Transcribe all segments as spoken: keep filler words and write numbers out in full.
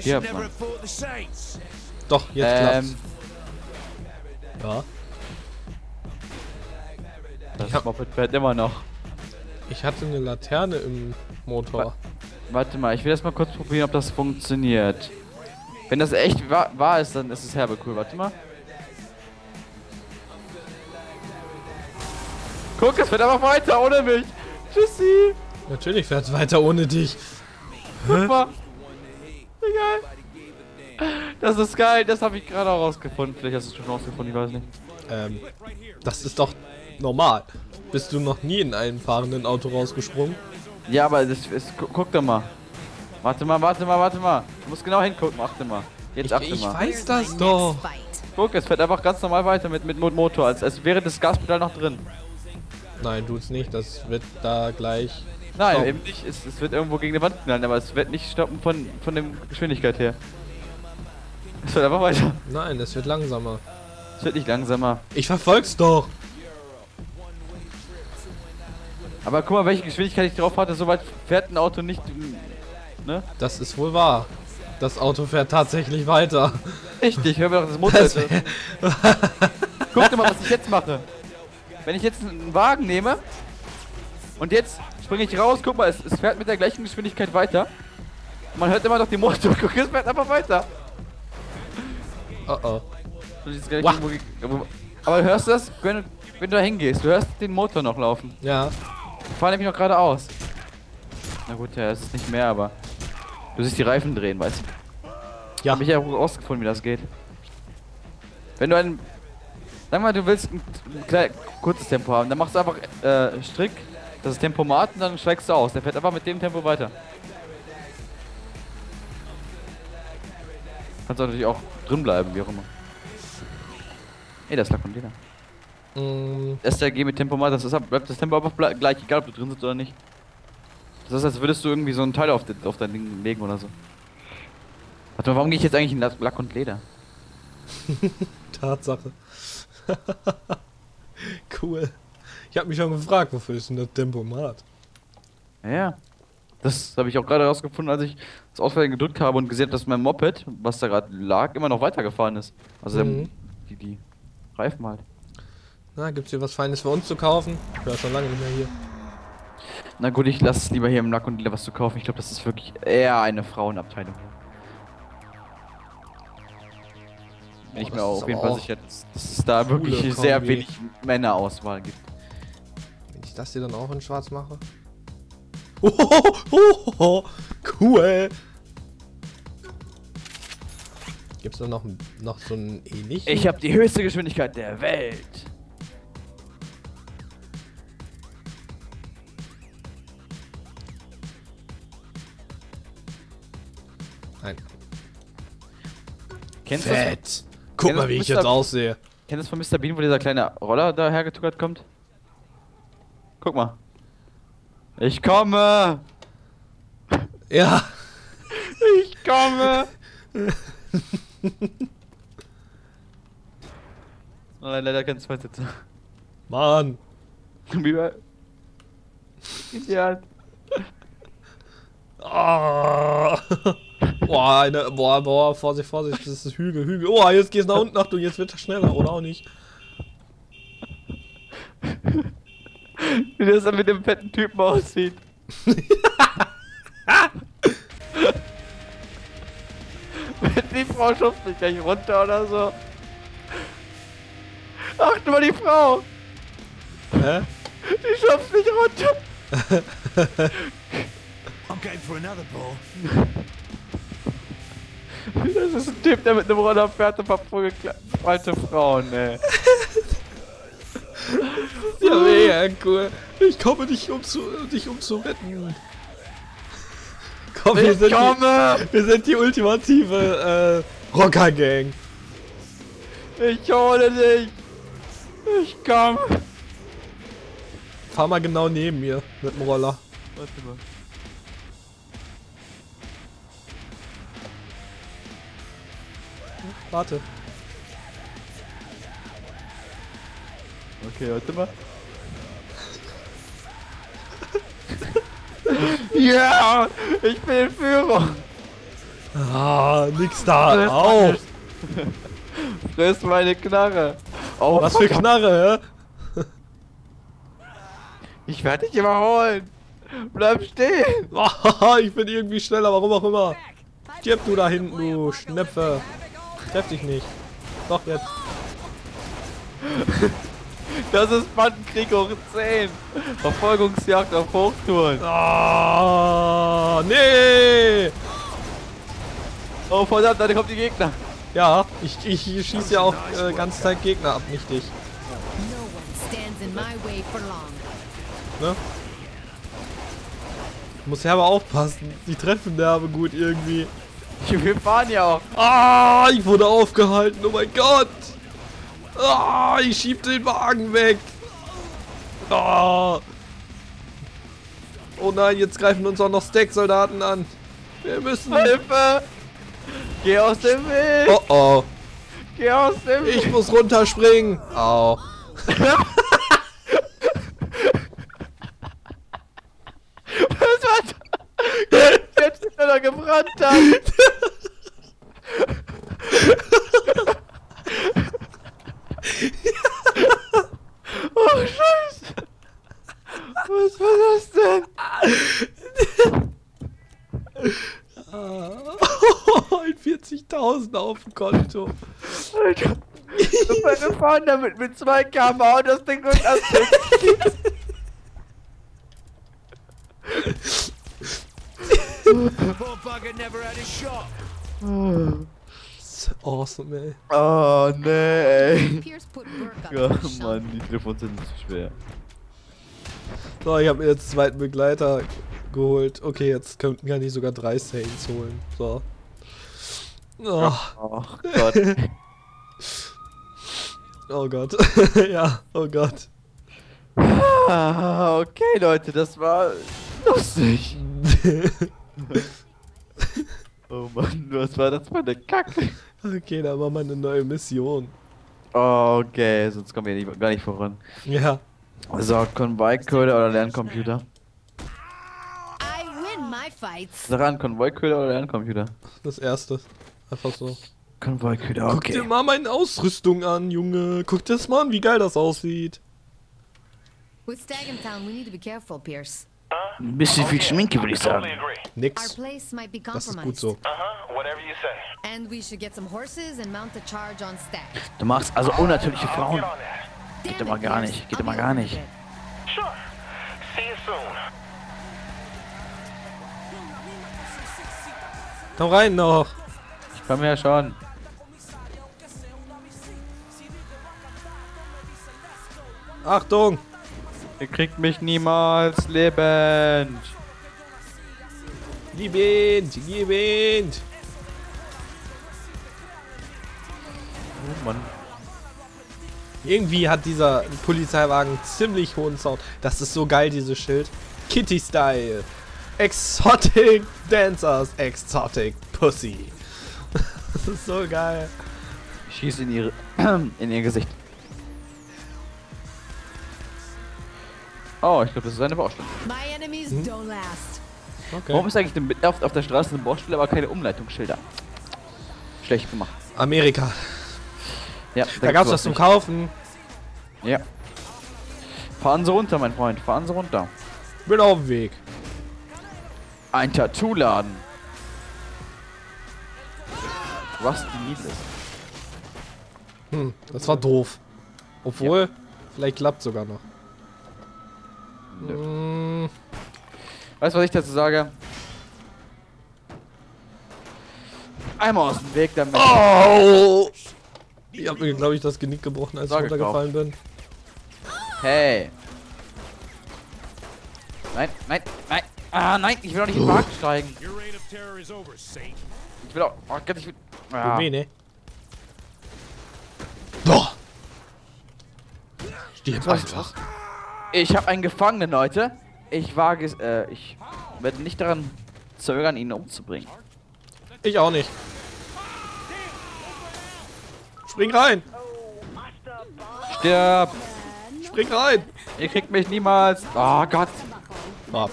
Stirb, Mann. Doch, jetzt ähm. klappt's. Ja. Das ja. Moped fährt immer noch. Ich hatte eine Laterne im Motor. Wa warte mal, ich will erst mal kurz probieren, ob das funktioniert. Wenn das echt wa wahr ist, dann ist es herbe cool. Warte mal. Guck, es fährt einfach weiter ohne mich. Tschüssi. Natürlich fährt es weiter ohne dich. Guck mal. Egal. Das ist geil, das habe ich gerade auch rausgefunden. Vielleicht hast du es schon rausgefunden, ich weiß nicht. Ähm, das ist doch normal. Bist du noch nie in einem fahrenden Auto rausgesprungen? Ja, aber das ist, gu guck doch mal. Warte mal, warte mal, warte mal. Du musst genau hingucken, achte mal. Jetzt ich, achte ich mal. Ich weiß das doch. Guck, es fährt einfach ganz normal weiter mit, mit Motor, als, als wäre das Gaspedal noch drin. Nein, tut's nicht, das wird da gleich... Nein, stoppen. Eben nicht, es, es wird irgendwo gegen die Wand knallen, aber es wird nicht stoppen von, von der Geschwindigkeit her. Es wird einfach weiter. Nein, es wird langsamer. Es wird nicht langsamer. Ich verfolg's doch! Aber guck mal, welche Geschwindigkeit ich drauf hatte, soweit fährt ein Auto nicht, ne? Das ist wohl wahr. Das Auto fährt tatsächlich weiter. Echt? Ich höre mir doch das Motor. Das guck doch mal, was ich jetzt mache. Wenn ich jetzt einen Wagen nehme und jetzt springe ich raus, guck mal, es, es fährt mit der gleichen Geschwindigkeit weiter. Man hört immer noch den Motor, guck, es fährt einfach weiter. Oh oh. Aber hörst du das, wenn, wenn du da hingehst? Du hörst den Motor noch laufen. Ja. Ich fahre nämlich noch geradeaus. Na gut, ja, es ist nicht mehr, aber du siehst die Reifen drehen, weißt du? Ja. Hab ich ja rausgefunden, wie das geht. Wenn du einen... Sag mal, du willst ein klein, kurzes Tempo haben, dann machst du einfach äh, Strick, das ist Tempomat, und dann steigst du aus. Der fährt einfach mit dem Tempo weiter. Kannst du natürlich auch drin bleiben, wie auch immer. Ey, das lag von dir da. Mm. S R G mit Tempomat, das ist, bleibt das Tempo einfach gleich, egal ob du drin sitzt oder nicht. Das ist, als würdest du irgendwie so einen Teil auf, den, auf dein Ding legen oder so. Warte mal, warum gehe ich jetzt eigentlich in Lack und Leder? Tatsache. Cool. Ich habe mich schon gefragt, wofür ist denn das Tempomat? Ja, das habe ich auch gerade rausgefunden, als ich das Ausfall gedrückt habe und gesehen habe, dass mein Moped, was da gerade lag, immer noch weitergefahren ist. Also mhm. der, die, die Reifen halt. Na, gibt's hier was Feines für uns zu kaufen? Ich war schon lange nicht mehr hier. Na gut, ich lasse es lieber hier im Lack und Leder was zu kaufen. Ich glaube, das ist wirklich eher eine Frauenabteilung. Bin ich mir oh, auf jeden Fall sicher, dass, dass es da wirklich Kombi. Sehr wenig Männerauswahl gibt. Wenn ich das hier dann auch in schwarz mache? Oh, oh, oh, oh, cool! Gibt's da noch, noch so einen ähnlichen? Ich habe die höchste Geschwindigkeit der Welt! Nein. Kennst Fett! Das? Guck Kennt mal, wie ich jetzt aussehe. Kennst du das von Mister Bean, wo dieser kleine Roller da hergetuckert kommt? Guck mal. Ich komme! Ja! Ich komme! Nein, leider kein Zweisitzer. Mann! Ideal! Oh. Boah, eine, boah, boah, Vorsicht, Vorsicht, das ist Hügel, Hügel. Oh, jetzt geht's nach unten, Achtung, jetzt wird er schneller, oder auch nicht. Wie das dann mit dem fetten Typen aussieht. Wenn die Frau schubst mich gleich runter oder so. Achte mal die Frau. Hä? Die schubst mich runter. I'm going for another ball. Das ist ein Typ, der mit einem Roller fährt und verprügelt alte Frauen, ey. Das ist ja mega cool. Ich komme dich um zu, dich um zu retten. Komm, wir sind, komme. Die, wir sind die ultimative äh, Rocker-Gang. Ich hole dich. Ich komme. Fahr mal genau neben mir mit dem Roller. Warte mal. Warte. Okay, warte mal. Ja, yeah, ich bin Führer. Ah, nix da. Auf! Friss meine Knarre. Oh, was für Knarre, hä? Ich werde dich überholen. Bleib stehen. Ich bin irgendwie schneller, warum auch immer. Stirb du da hinten, du Schnepfe. Treff dich nicht. Doch jetzt. Das ist Bandenkrieg hoch zehn. Verfolgungsjagd auf Hochtouren. Oh, nee. Oh, verdammt, da kommt die Gegner. Ja, ich, ich schieße ja auch äh, ganz Zeit Gegner ab, nicht dich. Ne? Muss ja aber aufpassen, die treffen der aber gut irgendwie. Wir fahren ja auch. Ah, ich wurde aufgehalten, oh mein Gott. Ah, ich schieb den Wagen weg. Ah. Oh nein, jetzt greifen uns auch noch Stack-Soldaten an. Wir müssen Hilfe. Geh aus dem Weg! Oh oh! Geh aus dem Weg! Ich muss runterspringen! Au! Was war das? Jetzt ist er da gebrannt! Oh Scheiße! Was war das denn? vierzigtausend auf dem Konto. Alter, wir fahren damit mit zwei K und das Ding wird das ist awesome, ey. Oh, nee. Ja, Mann, die Telefons sind zu schwer. So, ich habe mir jetzt einen zweiten Begleiter geholt. Okay, jetzt könnten wir nicht sogar drei Saints holen. So. Oh. Oh Gott. Oh Gott. Ja, oh Gott. Ah, okay, Leute, das war lustig. Oh Mann, was war das für eine Kacke? Okay, da war mal eine neue Mission. Oh, okay, sonst kommen wir nicht, gar nicht voran. Ja. So, Konvoi-Köder oder Lerncomputer? I win my fights. Sag an, Konvoi-Köder oder Lerncomputer? Das erste. Einfach so. Konvoi-Köder, okay. Guck dir mal meine Ausrüstung an, Junge. Guck dir das mal an, wie geil das aussieht. Ein bisschen viel Schminke, würde ich sagen. Nix. Das ist gut so. Du machst also unnatürliche Frauen. Geht immer gar nicht, geht immer gar nicht. Komm rein noch. Komm her schon. Achtung! Ihr kriegt mich niemals lebend. Liebend, liebend. Oh Mann. Irgendwie hat dieser Polizeiwagen ziemlich hohen Sound. Das ist so geil, dieses Schild. Kitty-Style. Exotic Dancers. Exotic Pussy. Das ist so geil. Ich schieße in ihre in ihr Gesicht. Oh, ich glaube, das ist eine Baustelle. Hm? Okay. Warum ist eigentlich oft auf der Straße eine Baustelle, aber keine Umleitungsschilder? Schlecht gemacht. Amerika. Ja, da, da gab's was zum Kaufen. Ja. Fahren Sie runter, mein Freund. Fahren Sie runter. Bin auf dem Weg. Ein Tattoo-Laden. Was die Miete ist. Hm, das war doof. Obwohl, ja, vielleicht klappt sogar noch. Nö. Weißt du, was ich dazu sage? Einmal aus dem Weg, damit. Oh! Ich hab mir, glaube ich, das Genick gebrochen, als sage ich runtergefallen bin. Hey! Nein, nein, nein! Ah, nein! Ich will doch nicht in den Wagen steigen! Ich will auch. Oh Gott, ich will. Ah. Weh, ne? Boah! Stirb einfach. Ich habe einen Gefangenen, Leute. Ich wage es. Äh, ich werde nicht daran zögern, ihn umzubringen. Ich auch nicht. Spring rein! Stirb! Spring rein! Ihr kriegt mich niemals! Oh Gott! Oh.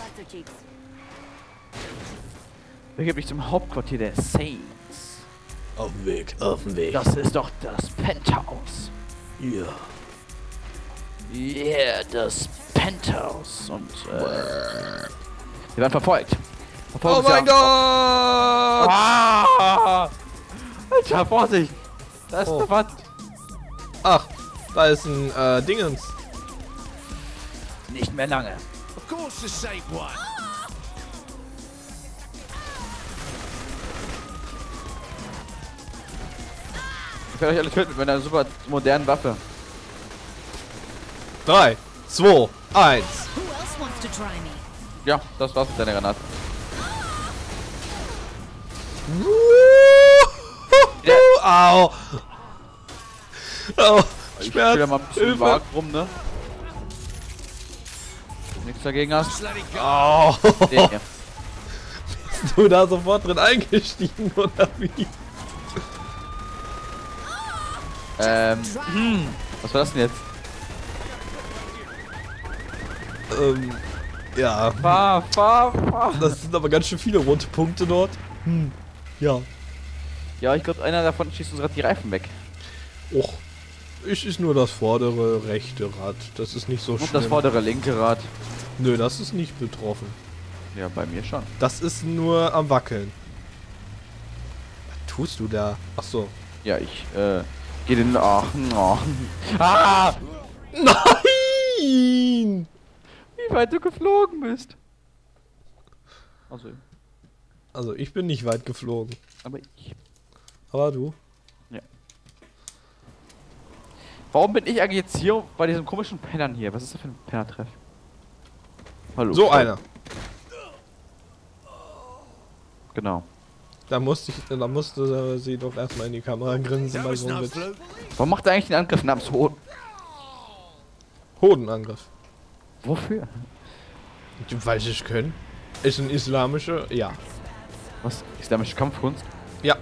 Begebe mich zum Hauptquartier der Saints. Auf dem Weg, auf dem Weg. Das ist doch das Penthouse. Ja. Yeah, das Penthouse. Und, äh, wir werden verfolgt. verfolgt oh mein Gott! Ah! Alter, Vorsicht! Da ist oh. was. Ach, da ist ein äh, Dingens. Nicht mehr lange. Of course the same one. Ich werde euch alle töten mit meiner super modernen Waffe. drei, zwei, eins. Ja, das war's mit deiner Granate. Yeah. Au! Au! Ich spiel ja mal ein bisschen wag rum, ne? Nichts dagegen hast. Au! Yeah. Bist du da sofort drin eingestiegen, oder wie? Ähm. Hm. Was war das denn jetzt? Ähm. Ja. Fahr, fahr, fahr. Das sind aber ganz schön viele rote Punkte dort. Hm. Ja. Ja, ich glaube, einer davon schießt uns gerade die Reifen weg. Och. Ich ist nur das vordere rechte Rad. Das ist nicht so schlimm. Und das vordere linke Rad. Nö, das ist nicht betroffen. Ja, bei mir schon. Das ist nur am Wackeln. Was tust du da? Ach so. Ja, ich, äh. Geh den. Ach, oh. Ah! Nein! Wie weit du geflogen bist. Also. Also, ich bin nicht weit geflogen. Aber ich. Aber du? Ja. Warum bin ich eigentlich jetzt hier bei diesem komischen Pennern hier? Was ist das für ein Pennertreff? Hallo. So einer. Genau. Da musste, ich, da musste sie doch erstmal in die Kamera grinsen. Bei so einem Witz. Warum macht er eigentlich den Angriff namens Hoden? Hodenangriff. Wofür? Weil sie es können. Ist ein islamischer. Ja. Was? Islamische Kampfkunst? Ja.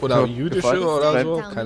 Oder jüdische oder so? Keine